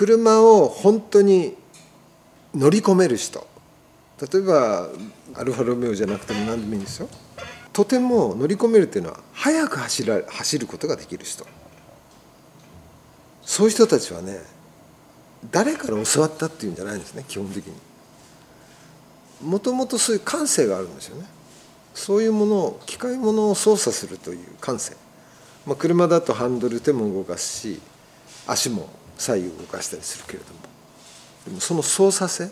車を本当に乗り込める人、例えばアルファロメオじゃなくても何でもいいんですよ。とても乗り込めるっていうのは速く走ることができる人、そういう人たちはね、誰から教わったっていうんじゃないんですね。基本的にもともとそういう感性があるんですよね。そういうものを、機械ものを操作するという感性、車だとハンドル、手も動かすし足も左右動かしたりするけれども、でもその操作性、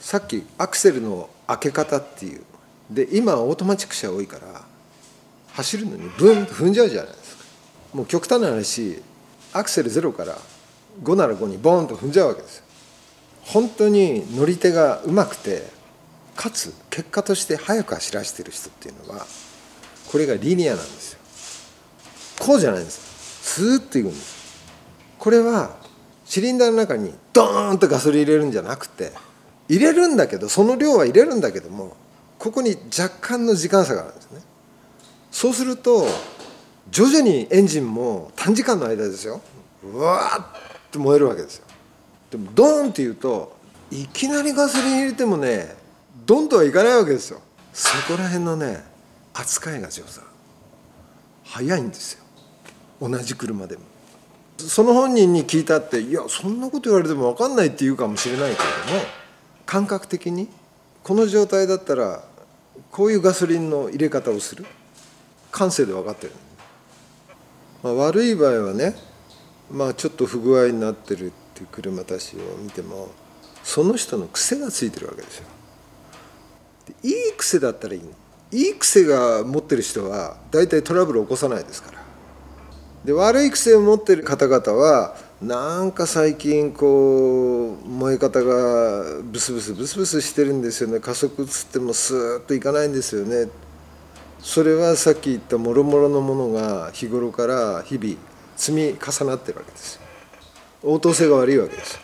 さっきアクセルの開け方っていうで、今オートマチック車多いから走るのにブンと踏んじゃうじゃないですか。もう極端な話、アクセル0から5なら5にボーンと踏んじゃうわけですよ。本当に乗り手がうまくて、かつ結果として速く走らせてる人っていうのは、これがリニアなんですよ。こうじゃないんですよ、スーッといくんです。これはシリンダーの中にドーンとガソリン入れるんじゃなくて、入れるんだけど、その量は入れるんだけども、ここに若干の時間差があるんですね。そうすると徐々にエンジンも短時間の間ですよ、うわーっと燃えるわけですよ。でもドーンっていうと、いきなりガソリン入れてもね、ドンとはいかないわけですよ。そこら辺のね、扱いが上手、早いんですよ、同じ車でも。その本人に聞いたって、いやそんなこと言われても分かんないって言うかもしれないけれども、感覚的にこの状態だったらこういうガソリンの入れ方をする、感性で分かってる。悪い場合はね、ちょっと不具合になってるっていう車たちを見ても、その人の癖がついてるわけですよ。でいい癖だったらいいの。いい癖が持ってる人は大体トラブルを起こさないですから。で悪い癖を持ってる方々は、なんか最近こう燃え方がブスブスブスブスしてるんですよね、加速つってもスーッといかないんですよね。それはさっき言ったもろもろのものが日頃から日々積み重なってるわけですよ。応答性が悪いわけですよ。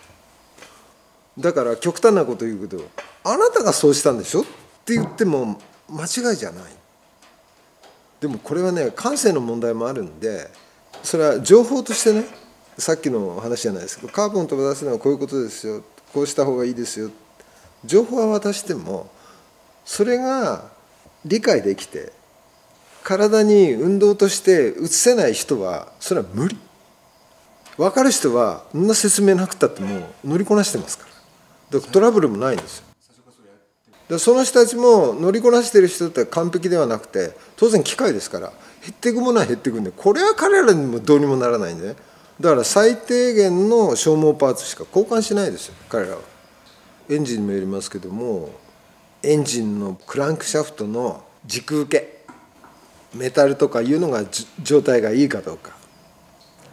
だから極端なこと言うけど、あなたがそうしたんでしょって言っても間違いじゃない。でもこれはね、感性の問題もあるんで、それは情報としてね、さっきの話じゃないですけど、カーボン飛ば出すのはこういうことですよ、こうした方がいいですよ、情報は渡しても、それが理解できて体に運動として移せない人は、それは無理。分かる人はそんな説明なくたっても乗りこなしてますから、トラブルもないんですよ。でその人たちも乗りこなしてる人って完璧ではなくて、当然機械ですから減っていくものは減っていくんで、これは彼らにもどうにもならないんでね。だから最低限の消耗パーツしか交換しないですよ、彼らは。エンジンにもよりますけども、エンジンのクランクシャフトの軸受け、メタルとかいうのが状態がいいかどうか、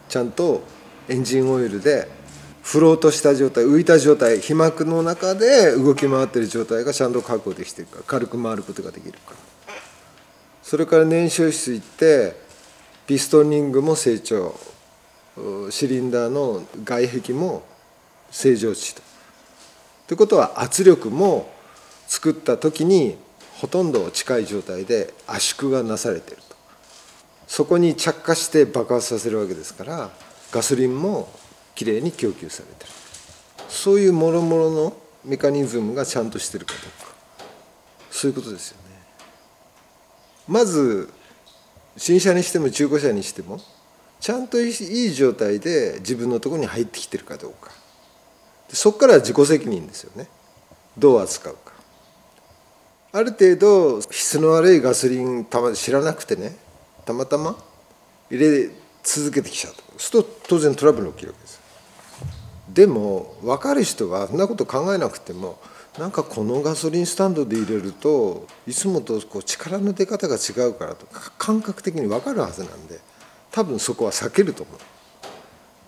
ちゃんとエンジンオイルでフロートした状態、浮いた状態、被膜の中で動き回ってる状態がちゃんと確保できてるか、軽く回ることができるか。それから燃焼室行ってピストニングも成長、シリンダーの外壁も正常値と。ということは圧力も作った時にほとんど近い状態で圧縮がなされていると。そこに着火して爆発させるわけですから、ガソリンもきれいに供給されてる。そういうもろもろのメカニズムがちゃんとしてるかどうか、そういうことですよね。まず新車にしても中古車にしても、ちゃんといい状態で自分のところに入ってきてるかどうか。そこからは自己責任ですよね、どう扱うか。ある程度質の悪いガソリン知らなくてね、たまたま入れ続けてきちゃうと、そうすると当然トラブル起きるわけです。でも分かる人はそんなこと考えなくても、なんかこのガソリンスタンドで入れるといつもとこう力の出方が違うからとか、感覚的に分かるはずなんで、多分そこは避けると思う。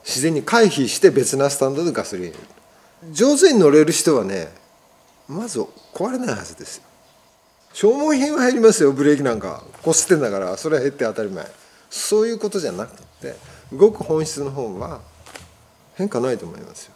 自然に回避して別なスタンドでガソリン入れる。上手に乗れる人はね、まず壊れないはずですよ。消耗品は減りますよ、ブレーキなんかこすってんだから、それは減って当たり前。そういうことじゃなくて、動く本質の方は変化ないと思いますよ。